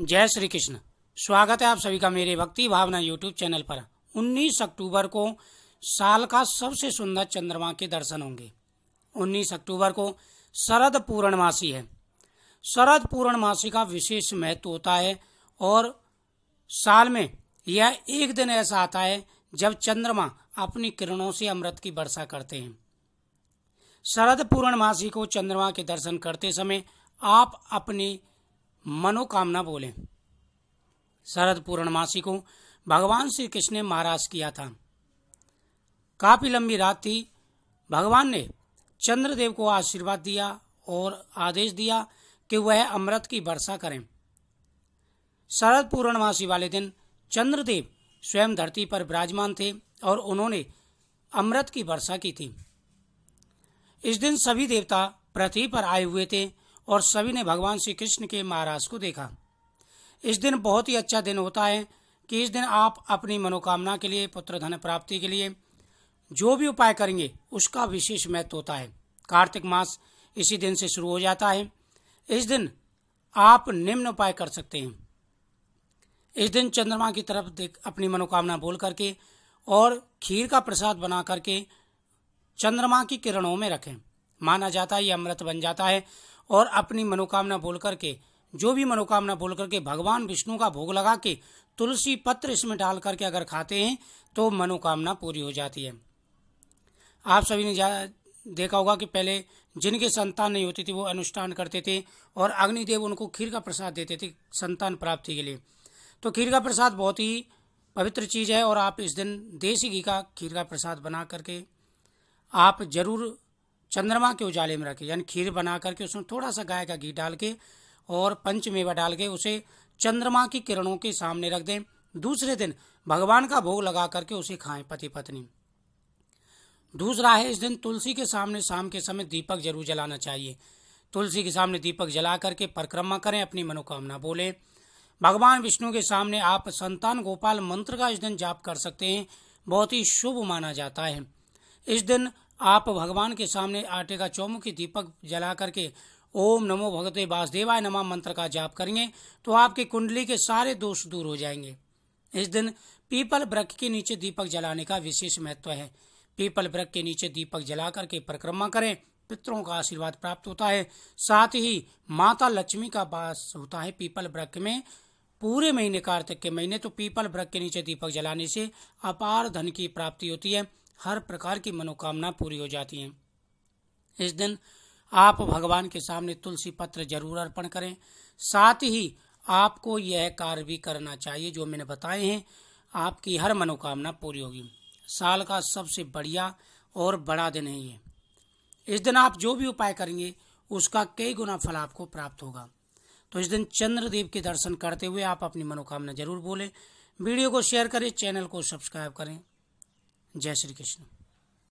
जय श्री कृष्ण। स्वागत है आप सभी का मेरे भक्ति भावना यूट्यूब चैनल पर। 19 अक्टूबर को साल का सबसे सुंदर चंद्रमा के दर्शन होंगे। 19 अक्टूबर को शरद पूर्णिमासी है। शरद पूर्णिमासी का विशेष महत्व होता है और साल में यह एक दिन ऐसा आता है जब चंद्रमा अपनी किरणों से अमृत की वर्षा करते हैं। शरद पूर्णिमासी को चंद्रमा के दर्शन करते समय आप अपनी मनोकामना बोलें। शरद पूर्णिमासी को भगवान श्री कृष्ण ने महाराज किया था। काफी लंबी रात थी। भगवान ने चंद्रदेव को आशीर्वाद दिया और आदेश दिया कि वह अमृत की वर्षा करें। शरद पूर्णिमासी वाले दिन चंद्रदेव स्वयं धरती पर विराजमान थे और उन्होंने अमृत की वर्षा की थी। इस दिन सभी देवता पृथ्वी पर आए हुए थे और सभी ने भगवान श्री कृष्ण के महाराज को देखा। इस दिन बहुत ही अच्छा दिन होता है कि इस दिन आप अपनी मनोकामना के लिए, पुत्र धन प्राप्ति के लिए जो भी उपाय करेंगे उसका विशेष महत्व होता है। कार्तिक मास इसी दिन से शुरू हो जाता है। इस दिन आप निम्न उपाय कर सकते हैं। इस दिन चंद्रमा की तरफ देख अपनी मनोकामना बोल करके और खीर का प्रसाद बना करके चंद्रमा की किरणों में रखें। माना जाता है ये अमृत बन जाता है। और अपनी मनोकामना बोल करके, जो भी मनोकामना बोल करके भगवान विष्णु का भोग लगा के तुलसी पत्र इसमें डाल करके अगर खाते हैं तो मनोकामना पूरी हो जाती है। आप सभी ने देखा होगा कि पहले जिनके संतान नहीं होती थी वो अनुष्ठान करते थे और अग्निदेव उनको खीर का प्रसाद देते थे संतान प्राप्ति के लिए। तो खीर का प्रसाद बहुत ही पवित्र चीज़ है और आप इस दिन देसी घी का खीर का प्रसाद बना करके आप जरूर चंद्रमा के उजाले में रखें। यानी खीर बना करके उसमें थोड़ा सा गाय का घी डाल के और पंचमेवा डाल के उसे चंद्रमा की किरणों के सामने रख दें। दूसरे दिन भगवान का भोग लगा करके उसे खाएं पति पत्नी। दूसरा है, इस दिन तुलसी के सामने शाम के समय दीपक जरूर जलाना चाहिए। तुलसी के सामने दीपक जला करके परिक्रमा करें, अपनी मनोकामना बोलें। भगवान विष्णु के सामने आप संतान गोपाल मंत्र का इस दिन जाप कर सकते हैं। बहुत ही शुभ माना जाता है। इस दिन आप भगवान के सामने आटे का चौमुखी दीपक जला करके ओम नमो भगवते वासुदेवाय नमः मंत्र का जाप करेंगे तो आपके कुंडली के सारे दोष दूर हो जाएंगे। इस दिन पीपल वृक्ष के नीचे दीपक जलाने का विशेष महत्व है। पीपल वृक्ष के नीचे दीपक जला करके परिक्रमा करें, पितरों का आशीर्वाद प्राप्त होता है। साथ ही माता लक्ष्मी का वास होता है पीपल वृक्ष में। पूरे महीने कार्तिक के महीने तो पीपल वृक्ष के नीचे दीपक जलाने से अपार धन की प्राप्ति होती है। हर प्रकार की मनोकामना पूरी हो जाती है। इस दिन आप भगवान के सामने तुलसी पत्र जरूर अर्पण करें। साथ ही आपको यह कार्य भी करना चाहिए जो मैंने बताए हैं, आपकी हर मनोकामना पूरी होगी। साल का सबसे बढ़िया और बड़ा दिन है ये। इस दिन आप जो भी उपाय करेंगे उसका कई गुना फल आपको प्राप्त होगा। तो इस दिन चंद्रदेव के दर्शन करते हुए आप अपनी मनोकामना जरूर बोलें। वीडियो को शेयर करें, चैनल को सब्सक्राइब करें। जय श्री कृष्ण।